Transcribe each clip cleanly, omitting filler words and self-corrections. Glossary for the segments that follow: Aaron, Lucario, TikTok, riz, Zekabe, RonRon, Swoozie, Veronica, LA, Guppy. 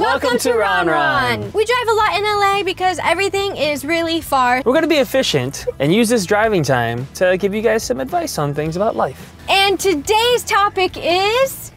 Welcome to RonRon. We drive a lot in LA because everything is really far. We're gonna be efficient and use this driving time to give you guys some advice on things about life. And today's topic is...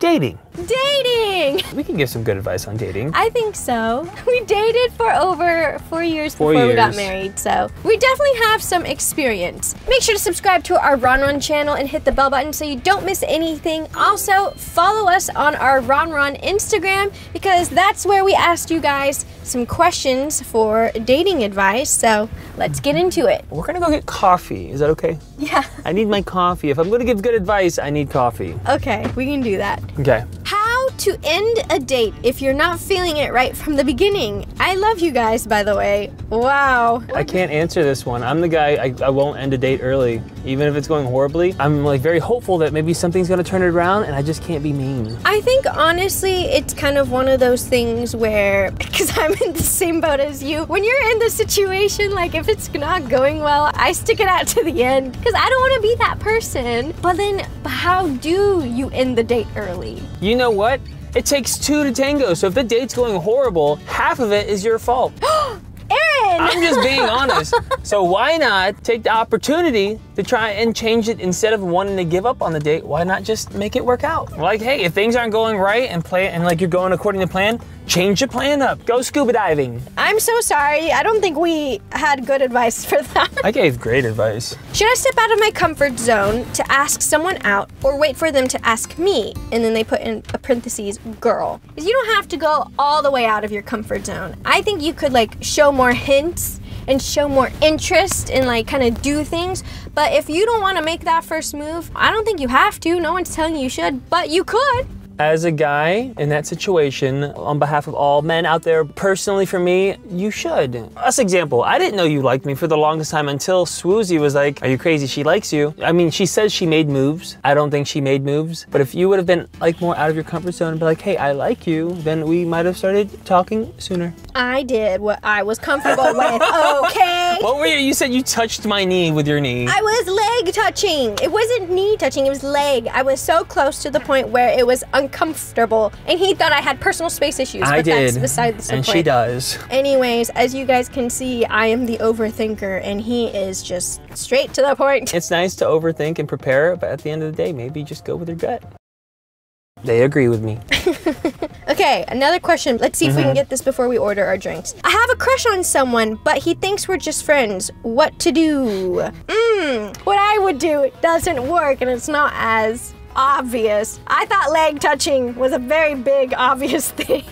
dating. Dating! We can give some good advice on dating. I think so. We dated for over 4 years before we got married, so we definitely have some experience. Make sure to subscribe to our RonRon channel and hit the bell button so you don't miss anything. Also, follow us on our RonRon Instagram because that's where we asked you guys some questions for dating advice, so let's get into it. We're gonna go get coffee. Is that okay? Yeah. I need my coffee. If I'm gonna give good advice, I need coffee. Okay, we can do that. Okay. How to end a date if you're not feeling it right from the beginning. I love you guys, by the way. Wow. I can't answer this one. I'm the guy, I won't end a date early. Even if it's going horribly, I'm like very hopeful that maybe something's gonna turn it around and I just can't be mean. I think honestly, it's kind of one of those things where, because I'm in the same boat as you, when you're in the situation, like if it's not going well, I stick it out to the end because I don't wanna be that person. But then how do you end the date early? You know what? It takes two to tango, so if the date's going horrible, half of it is your fault. Aaron! I'm just being honest. So why not take the opportunity to try and change it instead of wanting to give up on the date? Why not just make it work out? Like, hey, if things aren't going right and you're going according to plan, change your plan up. Go scuba diving. I'm so sorry. I don't think we had good advice for that. I gave great advice. Should I step out of my comfort zone to ask someone out or wait for them to ask me? And then they put in a parentheses, girl. Because you don't have to go all the way out of your comfort zone. I think you could like show more hints and show more interest and like kind of do things. But if you don't want to make that first move, I don't think you have to. No one's telling you you should, but you could. As a guy in that situation, on behalf of all men out there, personally for me, you should. Us example, I didn't know you liked me for the longest time until Swoozie was like, are you crazy? She likes you. I mean, she says she made moves. I don't think she made moves. But if you would have been like more out of your comfort zone and be like, hey, I like you, then we might have started talking sooner. I did what I was comfortable with, okay? What were you? You said you touched my knee with your knee. I was leg touching. It wasn't knee touching, it was leg. I was so close to the point where it was uncomfortable, and he thought I had personal space issues. I did, that's beside the point. She does. Anyways, as you guys can see, I am the overthinker, and he is just straight to the point. It's nice to overthink and prepare, but at the end of the day, maybe just go with your gut. They agree with me. Okay, another question. Let's see if we can get this before we order our drinks. I have a crush on someone, but he thinks we're just friends. What to do? What I would do, it doesn't work, and it's not as obvious. I thought leg touching was a very big obvious thing.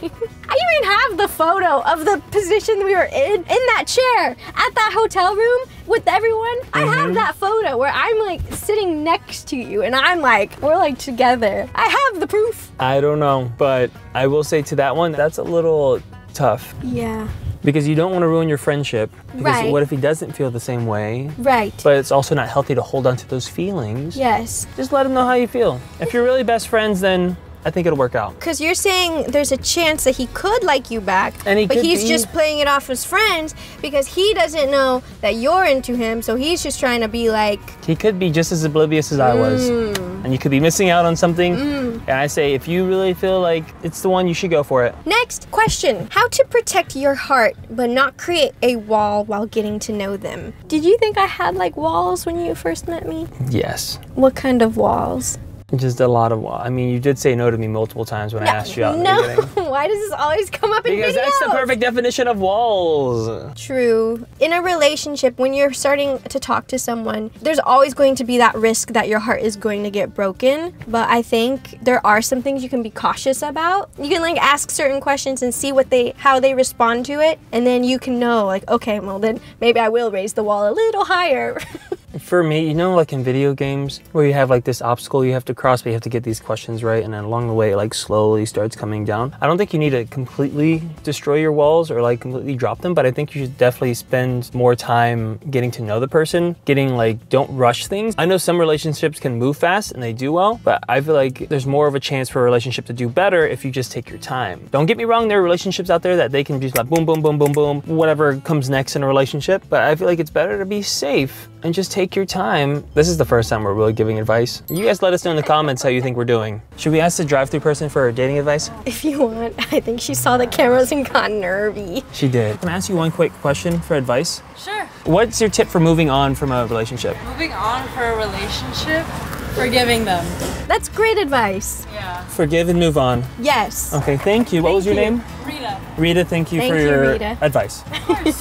I even have the photo of the position we were in that chair at that hotel room with everyone. I have that photo where I'm like sitting next to you and I'm like, we're like together. I have the proof. I don't know, but I will say to that one, that's a little tough. Yeah. Because you don't want to ruin your friendship. Because what if he doesn't feel the same way? Right. But it's also not healthy to hold on to those feelings. Yes. Just let him know how you feel. If you're really best friends, then I think it'll work out. Because you're saying there's a chance that he could like you back, and he he's just playing it off as friends because he doesn't know that you're into him, so he's just trying to be like... He could be just as oblivious as I was, and you could be missing out on something, and I say if you really feel like it's the one, you should go for it. Next question, how to protect your heart but not create a wall while getting to know them. Did you think I had like walls when you first met me? Yes. What kind of walls? Just a lot of, I mean, you did say no to me multiple times when I asked you out. Why does this always come up in videos? Because that's the perfect definition of walls. True. In a relationship, when you're starting to talk to someone, there's always going to be that risk that your heart is going to get broken. But I think there are some things you can be cautious about. You can like ask certain questions and see what how they respond to it. And then you can know like, okay, well then maybe I will raise the wall a little higher. For me, you know, like in video games where you have like this obstacle you have to cross, but you have to get these questions right, and then along the way it like slowly starts coming down. I don't think you need to completely destroy your walls or like completely drop them, but I think you should definitely spend more time getting to know the person, don't rush things. I know some relationships can move fast and they do well, but I feel like there's more of a chance for a relationship to do better if you just take your time. Don't get me wrong, there are relationships out there that they can just like boom, boom, boom, boom, boom, whatever comes next in a relationship, but I feel like it's better to be safe and just take take your time. This is the first time we're really giving advice. You guys let us know in the comments how you think we're doing. Should we ask the drive-thru person for her dating advice? If you want. I think she saw the cameras and got nervy. She did. Can I ask you one quick question for advice? Sure. What's your tip for moving on from a relationship? Moving on for a relationship? Forgiving them. That's great advice. Yeah. Forgive and move on. Yes. Okay, thank you. What was your name? Rita. Rita, thank you for your advice. Of course.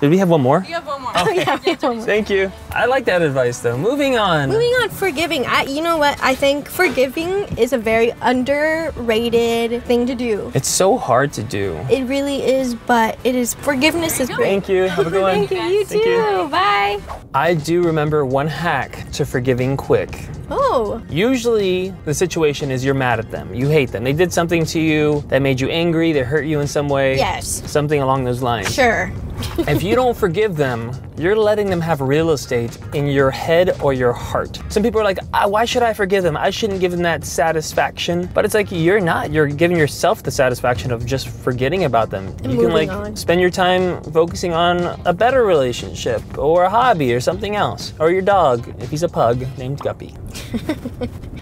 Did we have one more? We have one more. Okay. Oh, yeah, we have one more. Thank you. I like that advice though. Moving on. Moving on, forgiving. You know what? I think forgiving is a very underrated thing to do. It's so hard to do. It really is, but it is. Forgiveness is great. Thank you. Have a good one. Thank you. You too. Bye. I do remember one hack to forgiving quick. Oh. Usually the situation is you're mad at them. You hate them. They did something to you that made you angry. They hurt you in some way. Yes. Something along those lines. Sure. If you don't forgive them, you're letting them have real estate in your head or your heart. Some people are like, why should I forgive them? I shouldn't give them that satisfaction. But it's like, you're not. You're giving yourself the satisfaction of just forgetting about them. You can spend your time focusing on a better relationship or a hobby or something else. Or your dog, if he's a pug, named Guppy.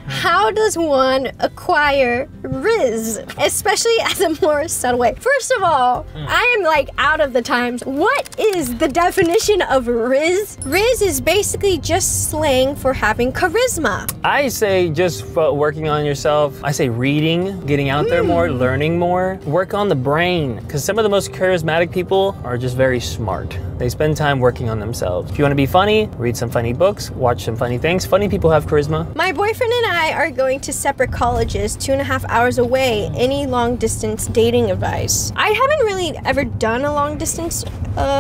How does one acquire riz, especially as a more subtle way? First of all, I am like out of the times. What is the definition of riz? Riz is basically just slang for having charisma. I say just working on yourself. I say reading, getting out there more, learning more. Work on the brain, because some of the most charismatic people are just very smart. They spend time working on themselves. If you want to be funny, read some funny books, watch some funny things. Funny people have charisma. My boyfriend and I are going to separate colleges 2.5 hours away. Any long distance dating advice? I haven't really ever done a long distance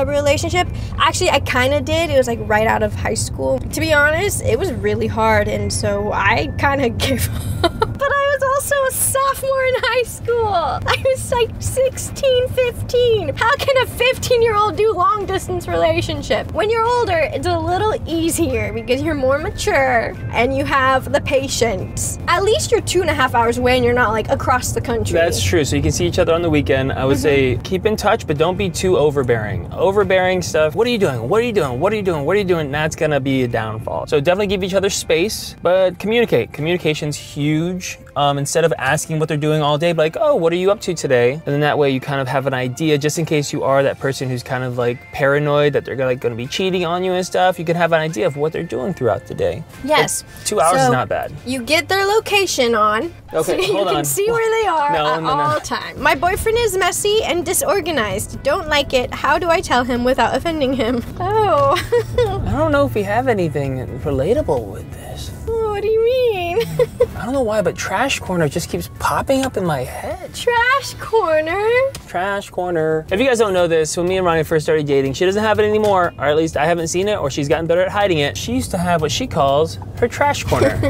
relationship. Actually, I kind of did. It was like right out of high school. To be honest, it was really hard, and so I kind of gave up. But I was also a sophomore in high school. I was like 16, 15. How can a 15-year-old do long distance relationship? When you're older, it's a little easier because you're more mature and you have the patience. At least you're 2.5 hours away and you're not like across the country. That's true, so you can see each other on the weekend. I would say keep in touch, but don't be too overbearing. Overbearing stuff, what are you doing? What are you doing? What are you doing? What are you doing? That's gonna be a downfall. So definitely give each other space, but communicate. Communication's huge. Instead of asking what they're doing all day, be like, oh, what are you up to today? And then that way you kind of have an idea, just in case you are that person who's kind of like paranoid that they're like going to be cheating on you and stuff. You can have an idea of what they're doing throughout the day. Yes. But 2 hours is not bad. You get their location on, so you can see where they are at all times. My boyfriend is messy and disorganized. Don't like it. How do I tell him without offending him? Oh. I don't know if we have anything relatable with this. What do you mean? I don't know why, but trash corner just keeps popping up in my head. Trash corner? Trash corner. If you guys don't know this, when me and Ronnie first started dating, she doesn't have it anymore, or at least I haven't seen it, or she's gotten better at hiding it. She used to have what she calls her trash corner.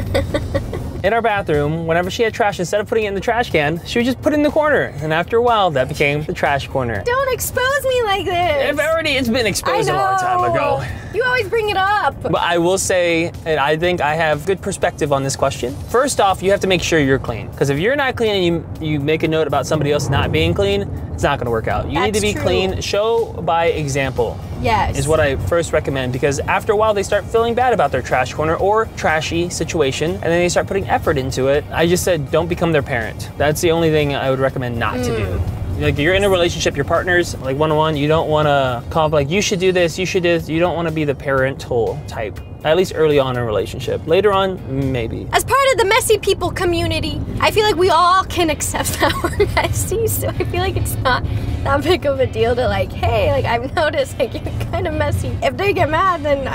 In our bathroom, whenever she had trash, instead of putting it in the trash can, she would just put it in the corner. And after a while, that became the trash corner. Don't expose me like this. It's been exposed a long time ago. You always bring it up. But I will say, and I think I have good perspective on this question. First off, you have to make sure you're clean. Because if you're not clean and you make a note about somebody else not being clean, it's not gonna work out. You need to be clean. Show by example. Yes. Is what I first recommend, because after a while they start feeling bad about their trash corner or trashy situation, and then they start putting effort into it. I just said don't become their parent. That's the only thing I would recommend not to do. Like, you're in a relationship, your partners, like one-on-one, you don't want to call like, you should do this, you should do this. You don't want to be the parental type, at least early on in a relationship. Later on, maybe. As part of the messy people community, I feel like we all can accept that we're messy, so I feel like it's not that big of a deal to like, hey, like I've noticed like you're kind of messy. If they get mad, then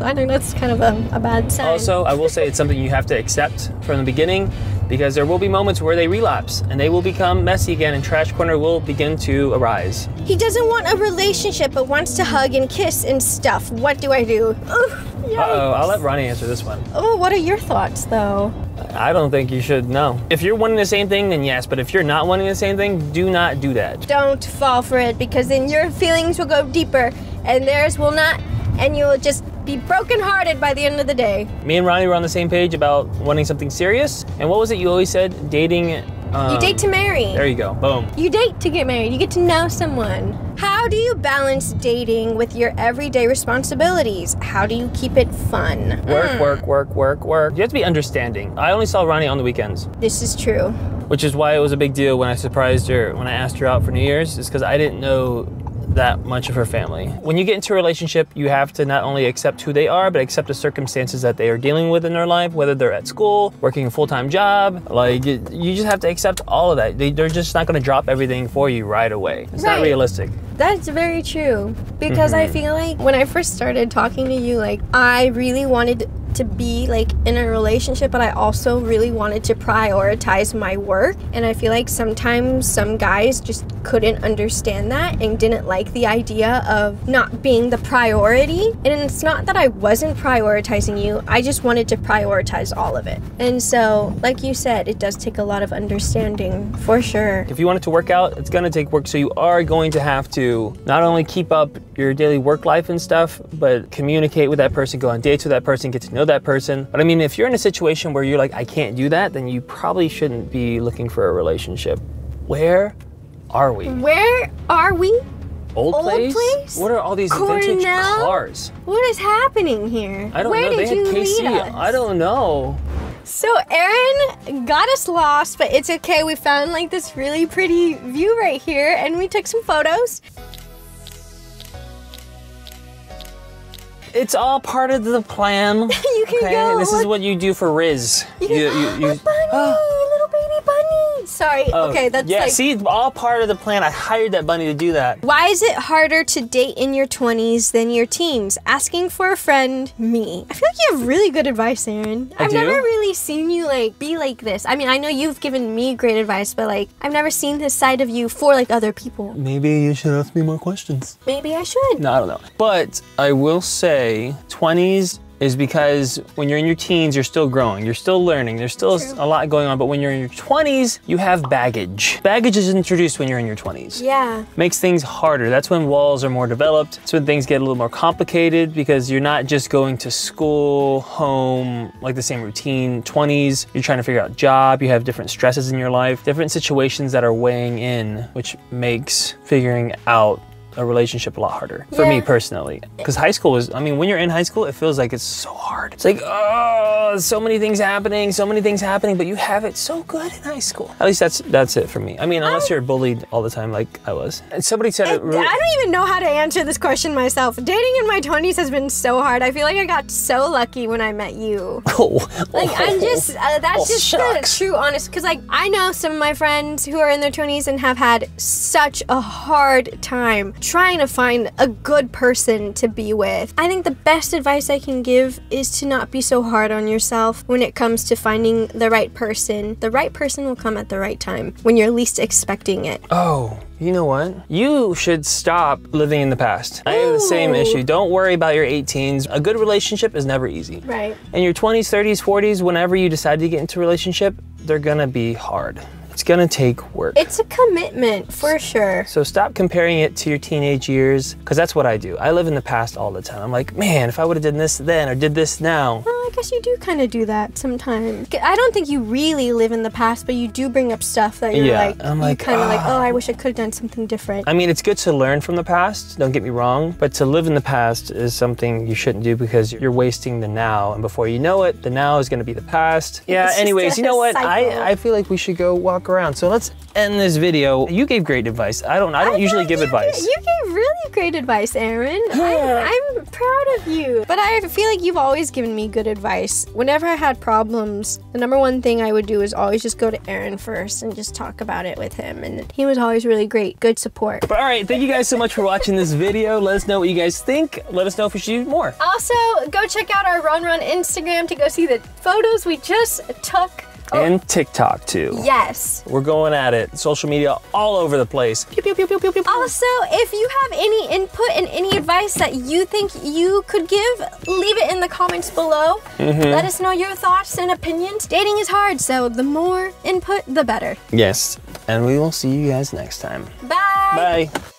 I think that's kind of a bad sign. Also, I will say it's something you have to accept from the beginning, because there will be moments where they relapse and they will become messy again, and trash corner will begin to arise. He doesn't want a relationship but wants to hug and kiss and stuff. What do I do? Uh-oh, I'll let Ronnie answer this one. Oh, what are your thoughts though? I don't think you should know. If you're wanting the same thing, then yes, but if you're not wanting the same thing, do not do that. Don't fall for it, because then your feelings will go deeper and theirs will not, and you'll just be brokenhearted by the end of the day. Me and Ronnie were on the same page about wanting something serious. And what was it you always said? Dating You date to marry. There you go. Boom. You date to get married. You get to know someone. How do you balance dating with your everyday responsibilities? How do you keep it fun? Work. You have to be understanding. I only saw Ronnie on the weekends. This is true. Which is why it was a big deal when I surprised her, when I asked her out for New Year's, is because I didn't know that much of her family. When you get into a relationship, you have to not only accept who they are, but accept the circumstances that they are dealing with in their life, whether they're at school, working a full-time job, like you just have to accept all of that. They're just not gonna drop everything for you right away. It's not realistic. That's very true, because I feel like when I first started talking to you, like I really wanted to be like in a relationship, but I also really wanted to prioritize my work. And I feel like sometimes some guys just couldn't understand that and didn't like the idea of not being the priority. And it's not that I wasn't prioritizing you, I just wanted to prioritize all of it. And so, like you said, it does take a lot of understanding, for sure. If you want it to work out, it's gonna take work. So you are going to have to not only keep up your daily work life and stuff, but communicate with that person, go on dates with that person, get to know that person. But I mean, if you're in a situation where you're like, I can't do that, then you probably shouldn't be looking for a relationship. Where are we? Where are we? Old place? What are all these vintage cars? What is happening here? I don't know. They had KC. I don't know. So Aaron got us lost, but it's okay. We found like this really pretty view right here and we took some photos. It's all part of the plan. You can go. This is what you do for Riz. You bunny, little baby bunny. Sorry. Okay, that's yeah. Like, see, it's all part of the plan. I hired that bunny to do that. Why is it harder to date in your 20s than your teens? Asking for a friend, me. I feel like you have really good advice, Aaron. I've never really seen you like be like this. I mean, I know you've given me great advice, but like I've never seen this side of you for like other people. Maybe you should ask me more questions. Maybe I should. No, I don't know. But I will say. 20s is because when you're in your teens, you're still growing, you're still learning, there's still a lot going on, but when you're in your 20s, you have baggage. Baggage is introduced when you're in your 20s. Yeah. Makes things harder. That's when walls are more developed. It's when things get a little more complicated because you're not just going to school, home, like the same routine. 20s, you're trying to figure out a job, you have different stresses in your life, different situations that are weighing in, which makes figuring out a relationship a lot harder for me personally. Because high school was, I mean, when you're in high school, it feels like it's so hard. It's like, oh, so many things happening, but you have it so good in high school. At least that's it for me. I mean, unless you're bullied all the time like I was. And somebody said it really, I don't even know how to answer this question myself. Dating in my 20s has been so hard. I feel like I got so lucky when I met you. That's just the true honest, because like I know some of my friends who are in their 20s and have had such a hard time trying to find a good person to be with. I think the best advice I can give is to not be so hard on yourself when it comes to finding the right person. The right person will come at the right time when you're least expecting it. Oh, you know what? You should stop living in the past. I have the same issue. Don't worry about your 18s. A good relationship is never easy. Right. And your 20s, 30s, 40s, whenever you decide to get into a relationship, they're gonna be hard. It's gonna take work. It's a commitment, for sure. So stop comparing it to your teenage years, because that's what I do. I live in the past all the time. I'm like, man, if I would've done this then or did this now. Well, I guess you do kind of do that sometimes. I don't think you really live in the past, but you do bring up stuff that you're like, I'm like, kind of like, oh, I wish I could've done something different. I mean, it's good to learn from the past, don't get me wrong, but to live in the past is something you shouldn't do because you're wasting the now, and before you know it, the now is gonna be the past. Yeah, anyways, you know what? I feel like we should go walk around. So let's end this video. You gave great advice. I don't usually give advice. You gave really great advice, Aaron. I'm proud of you. But I feel like you've always given me good advice. Whenever I had problems, the #1 thing I would do is always just go to Aaron first and just talk about it with him. And he was always really great. Good support. But all right, thank you guys so much for watching this video. Let us know what you guys think. Let us know if we should do more. Also, go check out our RonRon Instagram to go see the photos we just took. And TikTok too. Yes. We're going at it. Social media all over the place. Pew, pew, pew, pew, pew, pew. Also, if you have any input and any advice that you think you could give, leave it in the comments below. Let us know your thoughts and opinions. Dating is hard, so the more input, the better. Yes. And we will see you guys next time. Bye. Bye.